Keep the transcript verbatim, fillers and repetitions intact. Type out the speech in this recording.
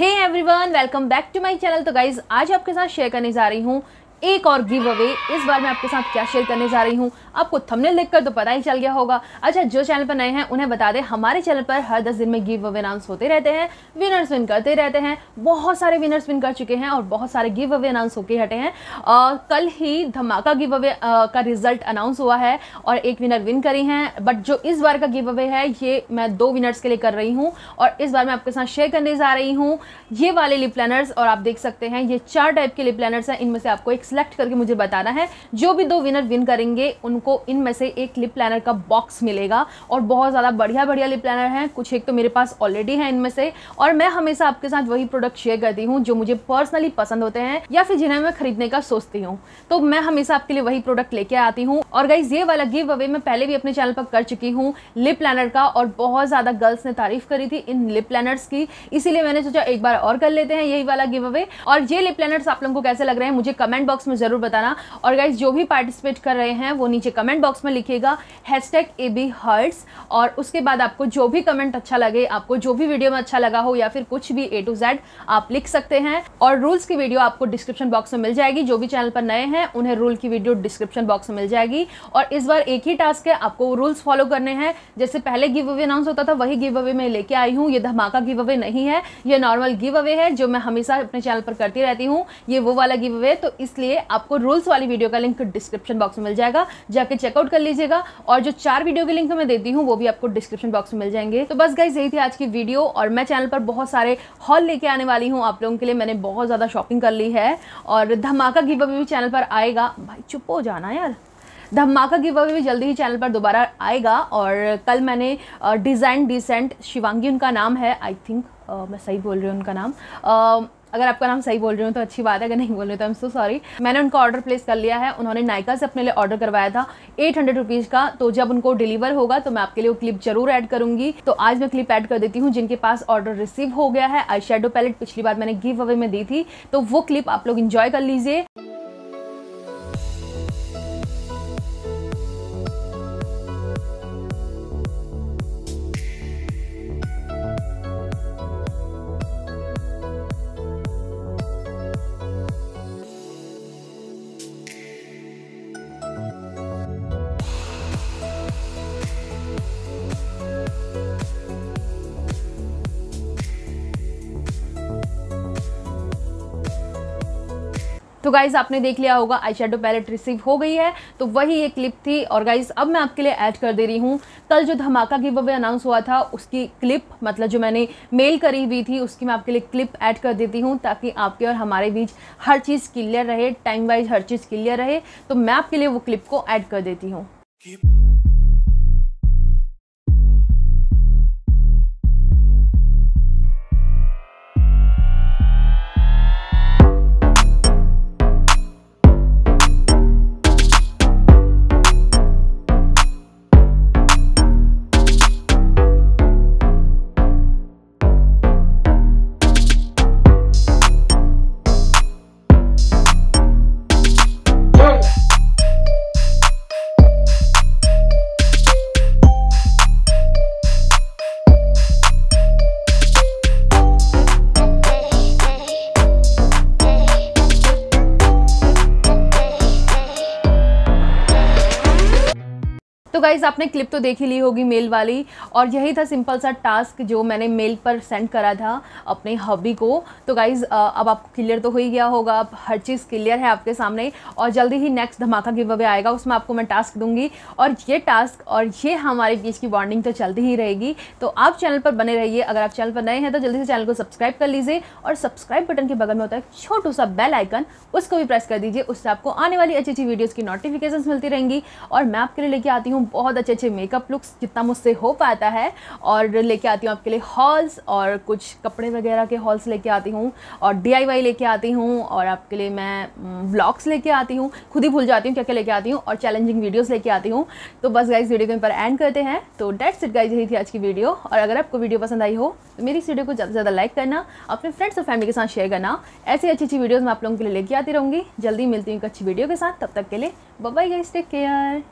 Hey everyone, welcome back to my channel. तो guys आज आपके साथ शेयर करने जा रही हूँ एक और गिव अवे। इस बार मैं आपके साथ क्या शेयर करने जा रही हूँ आपको थंबनेल देखकर तो पता ही चल गया होगा। अच्छा, जो चैनल पर नए हैं उन्हें बता दें, हमारे चैनल पर हर दस दिन में गिव अवे अनाउंस होते रहते हैं, विनर्स विन करते रहते हैं। बहुत सारे विनर्स विन कर चुके हैं और बहुत सारे गिव अवे अनाउंस होकर हटे हैं। आ, कल ही धमाका गिव अवे का रिजल्ट अनाउंस हुआ है और एक विनर विन करी हैं। बट जो इस बार का गिव अवे है ये मैं दो विनर्स के लिए कर रही हूँ और इस बार मैं आपके साथ शेयर करने जा रही हूँ ये वाले लिप प्लानर्स। और आप देख सकते हैं ये चार टाइप के लिप प्लानर्स हैं। इनमें से आपको एक सेलेक्ट करके मुझे बताना है। जो भी दो विनर विन करेंगे उनको इनमें से एक लिप प्लानर का बॉक्स मिलेगा और बहुत ज़्यादा बढ़िया बढ़िया लिप प्लानर हैं। कुछ एक तो मेरे पास ऑलरेडी हैं इनमें से, और मैं हमेशा आपके साथ वही प्रोडक्ट शेयर करती हूँ जो मुझे पर्सनली पसंद होते हैं या फिर जिन्हें मैं खरीदने का सोचती हूँ। तो मैं हमेशा आपके लिए वही प्रोडक्ट लेके आती हूँ। और गाइज ये वाला गिव अवे मैं पहले भी अपने चैनल पर कर चुकी हूँ लिप प्लानर का, और बहुत ज़्यादा गर्ल्स ने तारीफ करी थी इन लिप प्लानर्स की, इसीलिए मैंने सोचा एक बार और कर लेते हैं यही वाला गिव अवे। और ये लिप प्लानर्स आप लोगों को कैसे लग रहे हैं मुझे कमेंट बॉक्स में जरूर बताना। और गाइज जो भी पार्टिसिपेट कर रहे हैं वो नीचे कमेंट बॉक्स में लिखिएगा हैशटैग ए बी हर्ट्स, और उसके बाद आपको जो भी कमेंट अच्छा लगे, आपको जो भी वीडियो में अच्छा लगा हो या फिर कुछ भी ए टू जेड आप लिख सकते हैं। और रूल्स की वीडियो आपको डिस्क्रिप्शन बॉक्स में मिल जाएगी। जो भी चैनल पर नए हैं उन्हें रूल की वीडियो डिस्क्रिप्शन बॉक्स में मिल जाएगी। और इस बार एक ही टास्क है, आपको रूल्स फॉलो करने हैं। जैसे पहले गिव अवे अनाउंस होता था वही गिव अवे मैं लेके आई हूँ। ये धमाका गिव अवे नहीं है, ये नॉर्मल गिव अवे है जो मैं हमेशा अपने चैनल पर करती रहती हूँ। ये वो वाला गिव अवे, तो इसलिए आपको रूल्स वाली वीडियो का लिंक डिस्क्रिप्शन बॉक्स में मिल जाएगा, जाके चेकआउट कर लीजिएगा। और जो चार वीडियो के लिंक मैं देती हूँ वो भी आपको डिस्क्रिप्शन बॉक्स में मिल जाएंगे। तो बस गाइज यही थी आज की वीडियो, और मैं चैनल पर बहुत सारे हॉल लेके आने वाली हूँ आप लोगों के लिए। मैंने बहुत ज़्यादा शॉपिंग कर ली है और धमाका गिव अवे भी चैनल पर आएगा। भाई चुप हो जाना यार, धमाका गिव अवे भी जल्दी ही चैनल पर दोबारा आएगा। और कल मैंने डिज़ाइन डिसेंट, शिवांगी उनका नाम है, आई थिंक मैं सही बोल रही हूँ उनका नाम। uh, अगर आपका नाम सही बोल रही हूँ तो अच्छी बात है, अगर नहीं बोल रही हूँ तो आई एम सो सॉरी। मैंने उनका ऑर्डर प्लेस कर लिया है। उन्होंने नायका से अपने लिए ऑर्डर करवाया था एट हंड्रेड रुपीज़ का। तो जब उनको डिलीवर होगा तो मैं आपके लिए वो क्लिप जरूर ऐड करूँगी। तो आज मैं क्लिप ऐड कर देती हूँ। जिनके पास ऑर्डर रिसीव हो गया है, आई शेडो पैलेट पिछली बार मैंने गिव अवे में दी थी, तो वो क्लिप आप लोग इन्जॉय कर लीजिए। तो गाइज़ आपने देख लिया होगा आई शेडो पैलेट रिसीव हो गई है, तो वही ये क्लिप थी। और गाइज़ अब मैं आपके लिए ऐड कर दे रही हूँ कल जो धमाका गिव अवे अनाउंस हुआ था उसकी क्लिप, मतलब जो मैंने मेल करी हुई थी उसकी मैं आपके लिए क्लिप ऐड कर देती हूँ, ताकि आपके और हमारे बीच हर चीज़ क्लियर रहे, टाइम वाइज हर चीज़ क्लियर रहे। तो मैं आपके लिए वो क्लिप को ऐड कर देती हूँ। तो गाइज़ आपने क्लिप तो देख ही ली होगी मेल वाली, और यही था सिंपल सा टास्क जो मैंने मेल पर सेंड करा था अपने हॉबी को। तो गाइज़ अब आपको क्लियर तो हो ही गया होगा, अब हर चीज़ क्लियर है आपके सामने। और जल्दी ही नेक्स्ट धमाका गिव अवे आएगा, उसमें आपको मैं टास्क दूंगी, और ये टास्क और ये हमारे बीच की बॉन्डिंग तो चलती ही रहेगी। तो आप चैनल पर बने रहिए। अगर आप चैनल पर नए हैं तो जल्दी से चैनल को सब्सक्राइब कर लीजिए, और सब्सक्राइब बटन के बगल में होता है छोटू सा बेल आइकन, उसको भी प्रेस कर दीजिए। उससे आपको आने वाली अच्छी अच्छी वीडियोज़ की नोटिफिकेशन मिलती रहेंगी। और मैं आपके लिए लेके आती हूँ बहुत अच्छे अच्छे मेकअप लुक्स जितना मुझसे हो पाता है, और लेके आती हूँ आपके लिए हॉल्स, और कुछ कपड़े वगैरह के हॉल्स लेके आती हूँ, और डी आई वाई लेके आती हूँ, और आपके लिए मैं व्लॉग्स लेके आती हूँ, खुद ही भूल जाती हूँ क्या क्या लेके आती हूँ, और चैलेंजिंग वीडियोस लेके आती हूँ। तो बस गाइज वीडियो को इन पर एंड करते हैं। तो डेट्स इट गाइज, यही थी आज की वीडियो। और अगर आपको वीडियो पसंद आई हो तो मेरी इस वीडियो को ज़्यादा से ज़्यादा लाइक करना, अपने फ्रेंड्स और फैमिली के साथ शेयर करना। ऐसी अच्छी अच्छी वीडियोज़ मैं आप लोगों के लिए लेके आती रहूँगी। जल्दी मिलती हूँ एक अच्छी वीडियो के साथ, तब तक के लिए bye bye guys, take care.